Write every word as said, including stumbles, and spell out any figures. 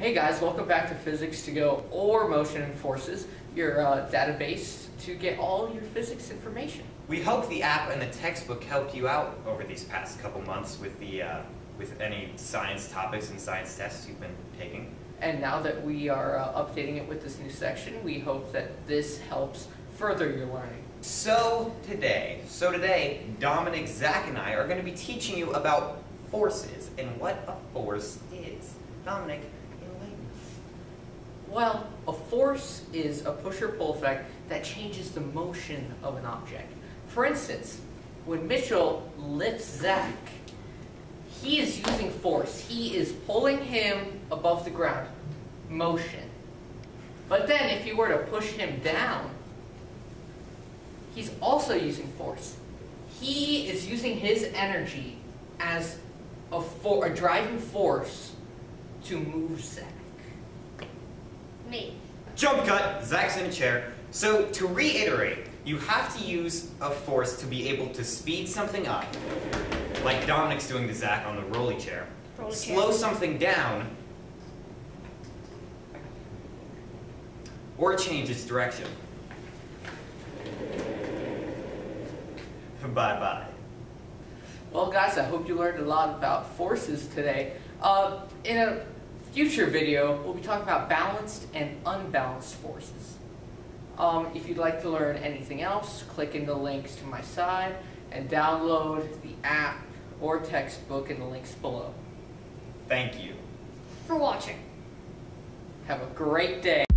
Hey guys, welcome back to Physics to Go or Motion and Forces, your uh, database to get all your physics information. We hope the app and the textbook helped you out over these past couple months with the uh, with any science topics and science tests you've been taking. And now that we are uh, updating it with this new section, we hope that this helps further your learning. So today, so today, Dominic, Zach, and I are going to be teaching you about forces and what a force is. Dominic. Well, a force is a push or pull effect that changes the motion of an object. For instance, when Mitchell lifts Zach, he is using force. He is pulling him above the ground. Motion. But then if you were to push him down, he's also using force. He is using his energy as a, for a driving force to move Zach. Me. Jump cut! Zach's in a chair. So, to reiterate, you have to use a force to be able to speed something up, like Dominic's doing to Zach on the rolly chair, Roll slow chair. something down, or change its direction. Bye-bye. Well guys, I hope you learned a lot about forces today. Uh, in a future video, we'll be talking about balanced and unbalanced forces. Um, if you'd like to learn anything else, click in the links to my side and download the app or textbook in the links below. Thank you for watching. Have a great day.